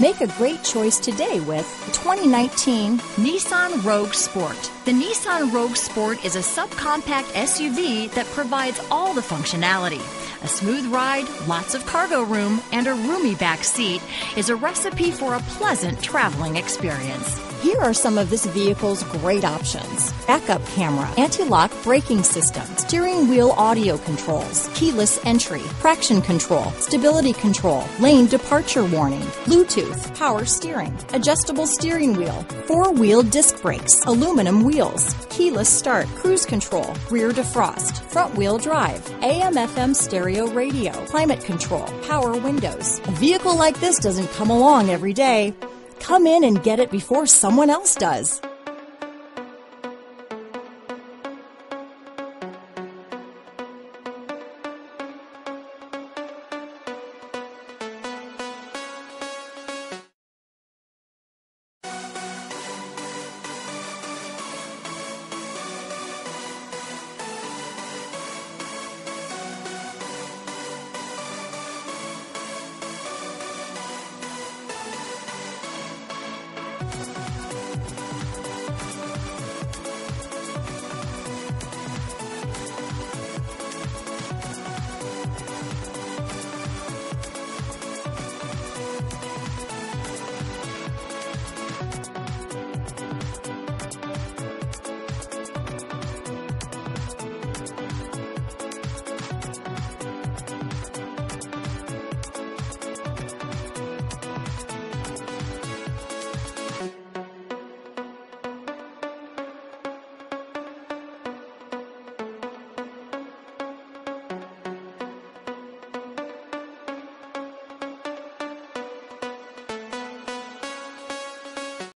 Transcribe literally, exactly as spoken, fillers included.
Make a great choice today with the twenty nineteen Nissan Rogue Sport. The Nissan Rogue Sport is a subcompact S U V that provides all the functionality. A smooth ride, lots of cargo room, and a roomy back seat is a recipe for a pleasant traveling experience. Here are some of this vehicle's great options: backup camera, anti-lock braking system, steering wheel audio controls, keyless entry, traction control, stability control, lane departure warning, Bluetooth, power steering, adjustable steering wheel, four-wheel disc brakes, aluminum wheels, keyless start, cruise control, rear defrost, front-wheel drive, A M F M stereo radio, climate control, power windows. A vehicle like this doesn't come along every day. Come in and get it before someone else does.